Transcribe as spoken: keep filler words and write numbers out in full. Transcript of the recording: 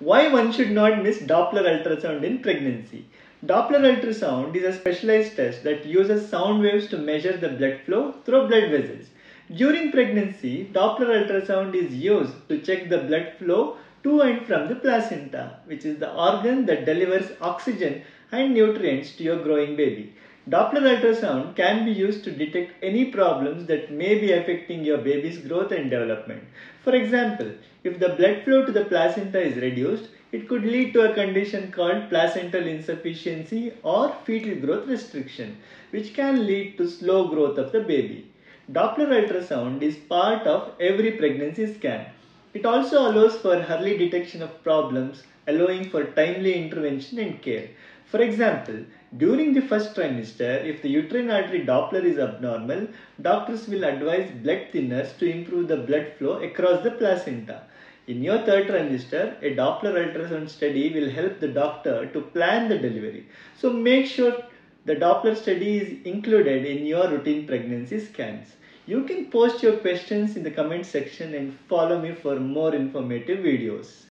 Why one should not miss Doppler ultrasound in pregnancy? Doppler ultrasound is a specialized test that uses sound waves to measure the blood flow through blood vessels. During pregnancy, Doppler ultrasound is used to check the blood flow to and from the placenta, which is the organ that delivers oxygen and nutrients to your growing baby. Doppler ultrasound can be used to detect any problems that may be affecting your baby's growth and development. For example, if the blood flow to the placenta is reduced, it could lead to a condition called placental insufficiency or fetal growth restriction, which can lead to slow growth of the baby. Doppler ultrasound is part of every pregnancy scan. It also allows for early detection of problems, allowing for timely intervention and care. For example, during the first trimester, if the uterine artery Doppler is abnormal, doctors will advise blood thinners to improve the blood flow across the placenta. In your third trimester, a Doppler ultrasound study will help the doctor to plan the delivery. So make sure the Doppler study is included in your routine pregnancy scans. You can post your questions in the comment section and follow me for more informative videos.